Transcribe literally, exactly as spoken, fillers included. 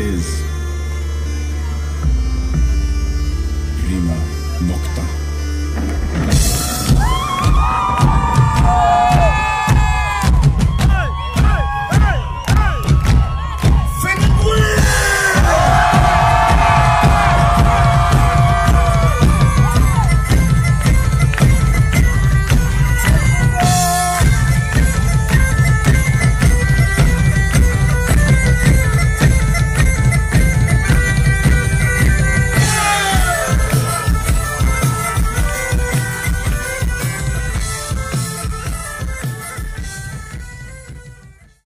is